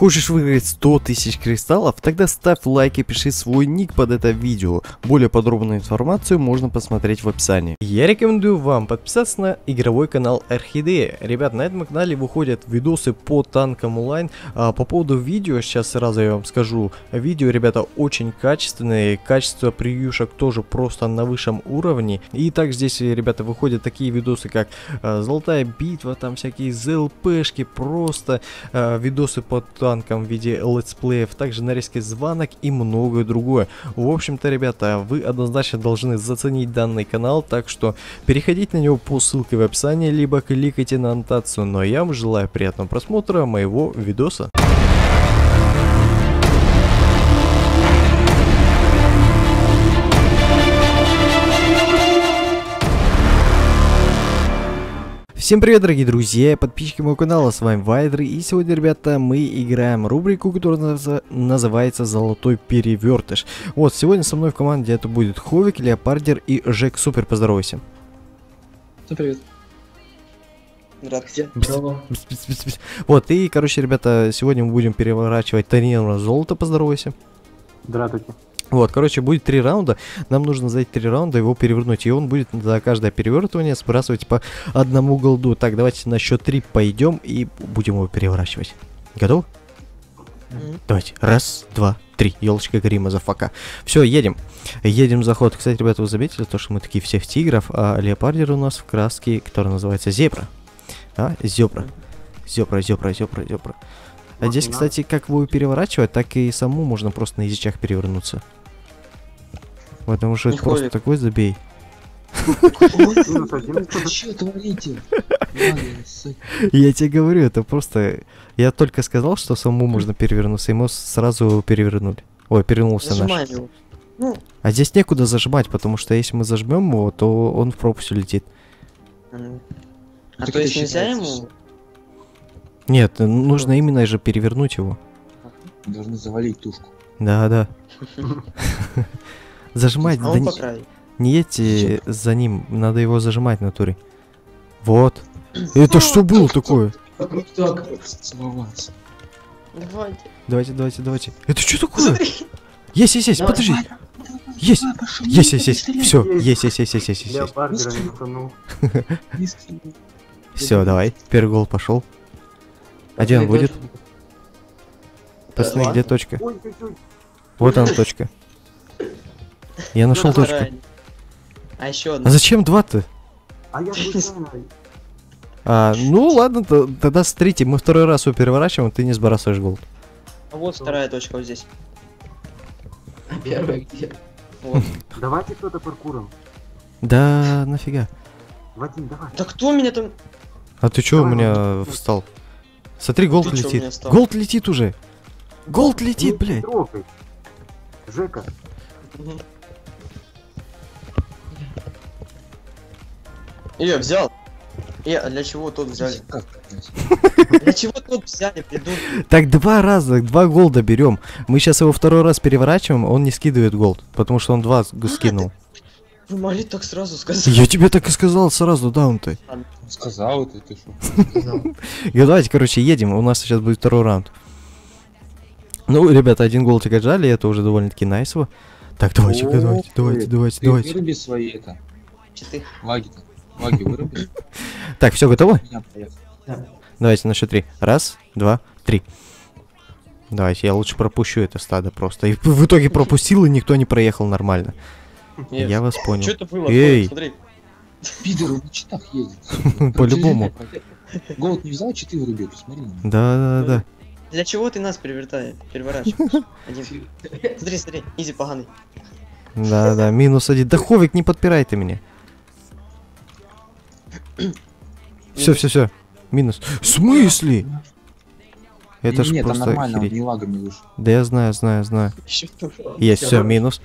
Хочешь выиграть 100 тысяч кристаллов? Тогда ставь лайк и пиши свой ник под это видео. Более подробную информацию можно посмотреть в описании. Я рекомендую вам подписаться на игровой канал Орхидея. Ребят, на этом канале выходят видосы по танкам онлайн. По поводу видео, сейчас сразу я вам скажу. Видео, ребята, очень качественные. Качество превьюшек тоже просто на высшем уровне. И так здесь, ребята, выходят такие видосы, как Золотая битва, там всякие ЗЛПшки, просто видосы по танкам в виде летсплеев, также нарезки звонок и многое другое. В общем-то, ребята, вы однозначно должны заценить данный канал, так что переходите на него по ссылке в описании, либо кликайте на аннотацию. Но я вам желаю приятного просмотра моего видоса. Всем привет, дорогие друзья и подписчики моего канала, с вами Вайдер, и сегодня, ребята, мы играем рубрику, которая называется «Золотой Перевертыш». Вот, сегодня со мной в команде это будет Ховик, Леопардер и Жек. Супер, поздоровайся. Всем привет. Здравствуйте. Вот, и, короче, ребята, сегодня мы будем переворачивать Тониран золото, поздоровайся. Здравствуйте. Вот, короче, будет 3 раунда, нам нужно за эти 3 раунда его перевернуть, и он будет за каждое перевертывание сбрасывать по одному голду. Так, давайте на счет 3 пойдем и будем его переворачивать. Готов? Давайте, 1, 2, 3, елочка грима за фака. Все, едем. Едем за ход. Кстати, ребята, вы заметили то, что мы такие всех тигров, а Леопардер у нас в краске, который называется зебра. А, зебра. А здесь, кстати, как вы переворачивать, так и саму можно просто на язычах перевернуться. Потому что это просто такой забей. Я тебе говорю, это просто... Я только сказал, что саму можно перевернуться, ему сразу перевернули. Ой, перевернулся наш. А здесь некуда зажимать, потому что если мы зажмем его, то он в пропасть улетит. А то есть нельзя ему... Нет, нужно именно же перевернуть его. Должны завалить тушку. Да. Зажимать. Не едьте за ним, надо его зажимать в натуре. Вот. Это что было такое? Давайте. Это что такое? Есть, подожди. Есть. Все, есть. Все, давай. Первый гол пошел. А где он будет? Пацаны, где точка? Вот она точка. Я нашел точку. А еще одна. А зачем 2-то? Ну ладно, тогда смотрите, мы второй раз его переворачиваем, ты не сбрасываешь голд. А вот вторая точка вот здесь. А первая где? Давайте кто-то паркуром. Да нафига. Вадим, давай. Да кто меня там? А ты чё у меня встал? Смотри, голд летит. Голд летит уже. Голд летит, блядь. Жека. Я взял. Для чего тот взяли? Для чего тот взяли, придурки? Так, 2 голда берем. Мы сейчас его второй раз переворачиваем, он не скидывает голд, потому что он 2 скинул. Вы могли так сразу сказать. Я тебе так и сказал сразу, да, он-то. Сказал это, ты что? Давайте, короче, едем. У нас сейчас будет второй раунд. Ну, ребята, 1 гол только отжали, это уже довольно-таки найсово. Так, давайте. Выруби свои это. Лаги-то. Лаги выруби. Так, все готово? Давайте на счет 3. 1, 2, 3. Давайте, я лучше пропущу это стадо просто. И в итоге пропустил, и никто не проехал нормально. Нет. Я вас понял. Что это было? Эй. Смотри. Пидор, он на читах едет. По-любому. Голод не взял, читы вырубил, посмотри. Да. Для чего ты нас переворачиваешь? Смотри, изи поганый. Да, -1. Да Ховик, не подпирай ты меня. Все. Минус. В смысле? Это ж просто охереть. Да я знаю. Есть, все, минус.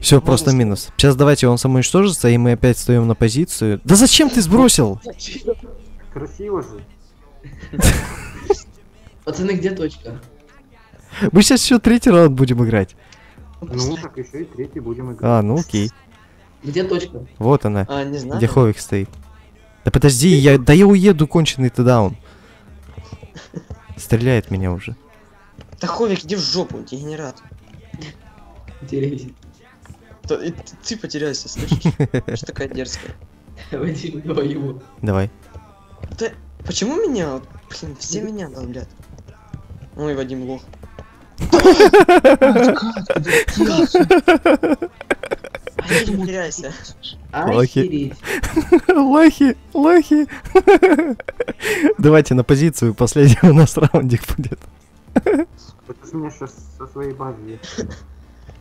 Все, просто минус. Сейчас давайте он самоуничтожится, и мы опять встаем на позицию. Да зачем ты сбросил? Красиво же. Пацаны, где точка? Мы сейчас еще 3-й раунд будем играть. Ну, так еще и 3-й будем играть. А, ну окей. Где точка? Вот она. А, не знаю. Где Ховик стоит. Да подожди, я уеду, конченый-то даун. Стреляет меня уже. Да, Ховик, иди в жопу, тебе не рад. Ты потерялся, слышишь? Что такая дерзкая? Давай его. Давай. Да почему меня? Блин, все меня долбят. Ой, Вадим лох. Потеряйся. Лохи. Лохи, лохи. Давайте на позицию, последний у нас раундик будет. Это же у меня сейчас со своей базы.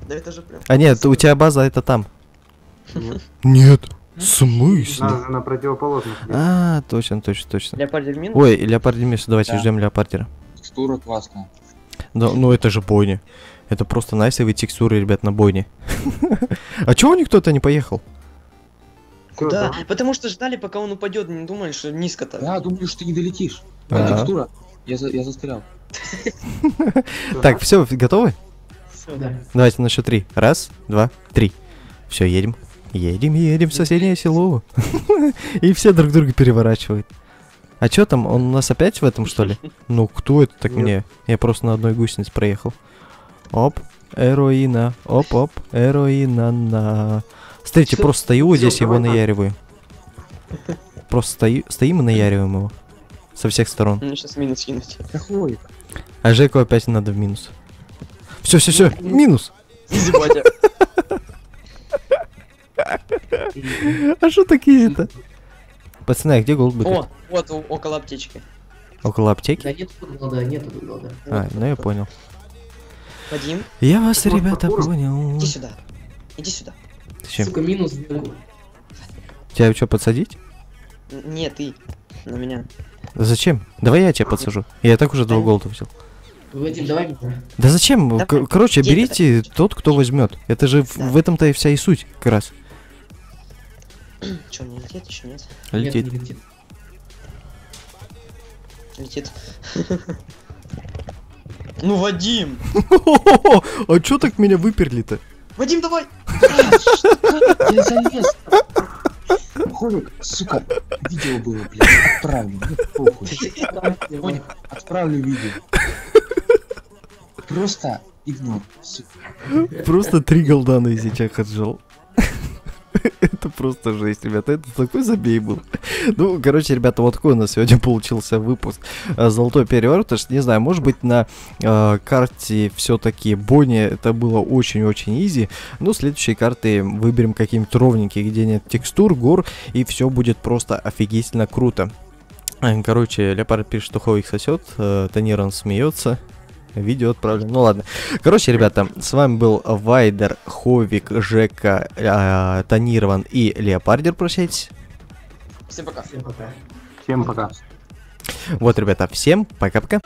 Да это же прям. А нет, у тебя база это там. Нет. Смысл? На противоположном. А, точно, точно, точно. Леопардер минус? Ой, Леопардер минус, давайте ждем Леопардера. Текстура классная. Да, ну это же бойня. Это просто найсовые текстуры, ребят, на бойне. А чего никто-то не поехал? Да, потому что ждали, пока он упадет, не думали, что низко-то. Да, думали, что ты не долетишь. Текстура. Я застрял. Так, все, готовы? Давайте на счет 3. Раз, два, три. Все, едем. Едем, едем в соседнее село. И все друг друга переворачивают. А чё там, он у нас опять в этом, что ли? Ну, кто это так мне? Я просто на одной гусенице проехал. Оп, эроина. Оп-оп, эроина на. Смотрите, просто стою здесь, его наяриваю. Просто стоим и наяриваем его. Со всех сторон. Мне сейчас минус кинуть. А Жеку опять надо в минус. Все, все, все, минус! А что так изи-то? Пацаны, а где голдбэк? О, вот около аптечки. Около аптеки? Да нет, голда, нет голда. А, ну я понял. Вадим? Я вас, ребята, понял. Иди сюда. Иди сюда. Сука, минус. Тебя что, подсадить? Нет, ты. На меня. Зачем? Давай я тебя подсажу. Я так уже 2 голда взял. Вадим, давай меня. Да зачем? Короче, берите тот, кто возьмет. Это же в этом-то и вся и суть, как раз. Че, не летит еще, нет? Летит. Нет, не летит. Летит. Ну, Вадим! А чё так меня выперли-то? Вадим, давай! Я залез! Ховик, сука, видео было, блядь, отправлю. Отправлю видео. Просто игнор, сука. Просто 3 голда на изичах отжал. Это просто жесть, ребята, это такой забей был. Ну, короче, ребята, вот такой у нас сегодня получился выпуск Золотой Перевертыш. Не знаю, может быть, на карте все-таки бойня это было очень-очень изи. Но следующие карты выберем какие-нибудь ровненькие, где нет текстур, гор, и все будет просто офигительно круто. Короче, Леопард пишет, что Ховик сосет, Тониран смеется. Видео отправлено. Ну ладно. Короче, ребята, с вами был Вайдер, Ховик, Жека, Тониран и Леопардер. Прощайтесь. Всем пока. Всем пока. Всем пока. Вот, ребята, всем пока-пока.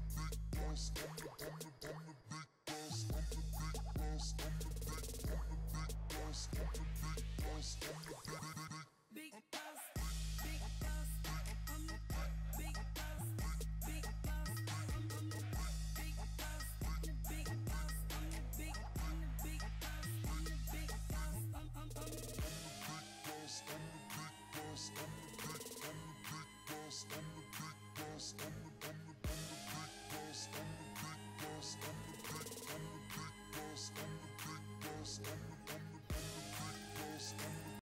the beat, boy, stop the beat, boy, stop the beat.